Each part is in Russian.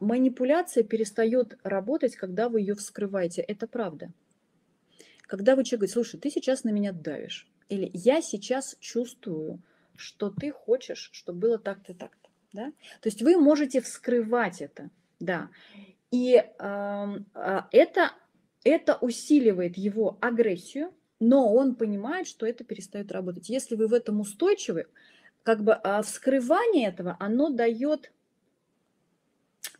манипуляция перестает работать, когда вы ее вскрываете. Это правда. Когда вы человек говорите: слушай, ты сейчас на меня давишь. Или я сейчас чувствую, что ты хочешь, чтобы было так-то, так-то. Да? То есть вы можете вскрывать это. Да. И это усиливает его агрессию, но он понимает, что это перестает работать. Если вы в этом устойчивы, как бы вскрывание этого, оно дает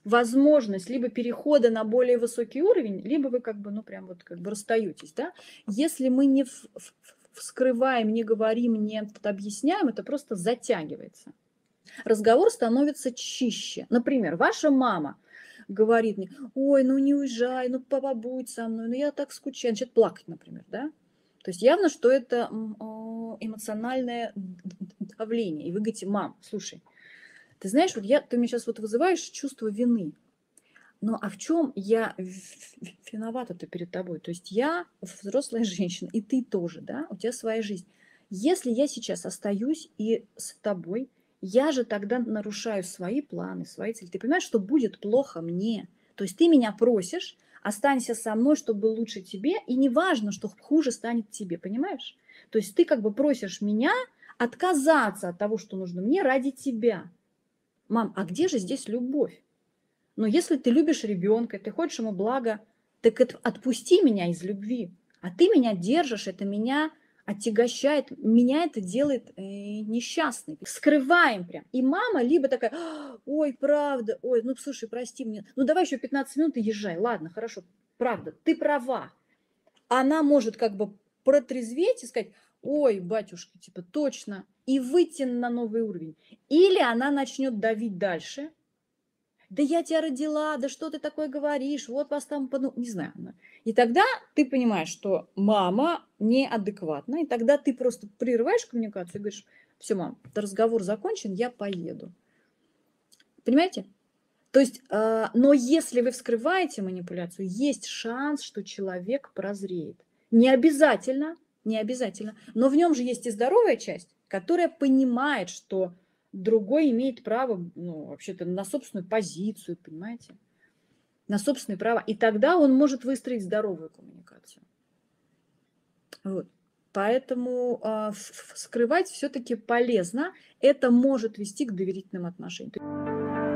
возможность либо перехода на более высокий уровень, либо вы как бы, ну, прям вот как бы расстаетесь, да? Если мы не вскрываем, не говорим, не объясняем, это просто затягивается. Разговор становится чище. Например, ваша мама говорит мне: ой, ну не уезжай, ну побудь со мной, ну я так скучаю. Начинает плакать, например, да? То есть явно, что это эмоциональное давление. И вы говорите: мам, слушай, ты знаешь, вот ты меня сейчас вот вызываешь чувство вины. Но а в чем я виновата-то перед тобой? То есть я взрослая женщина, и ты тоже, да? У тебя своя жизнь. Если я сейчас остаюсь и с тобой, я же тогда нарушаю свои планы, свои цели. Ты понимаешь, что будет плохо мне. То есть ты меня просишь: останься со мной, чтобы лучше тебе, и не важно, что хуже станет тебе, понимаешь? То есть ты как бы просишь меня отказаться от того, что нужно мне, ради тебя. Мам, а где же здесь любовь? Но если ты любишь ребенка, ты хочешь ему блага, так отпусти меня из любви. А ты меня держишь, это меня отягощает, меня это делает несчастной. Скрываем прям. И мама либо такая: ой, правда, ой, ну слушай, прости меня, ну давай еще 15 минут и езжай, ладно, хорошо, правда, ты права. Она может как бы протрезветь и сказать: ой, батюшка, типа точно, и выйти на новый уровень. Или она начнет давить дальше: да я тебя родила, да что ты такое говоришь, вот вас там, не знаю. И тогда ты понимаешь, что мама неадекватна, и тогда ты просто прерываешь коммуникацию и говоришь: все, мам, разговор закончен, я поеду. Понимаете? То есть, но если вы вскрываете манипуляцию, есть шанс, что человек прозреет. Не обязательно, но в нем же есть и здоровая часть, которая понимает, что другой имеет право, ну, вообще-то, на собственную позицию, понимаете? На собственные права. И тогда он может выстроить здоровую коммуникацию. Вот. Поэтому вскрывать все-таки полезно. Это может вести к доверительным отношениям.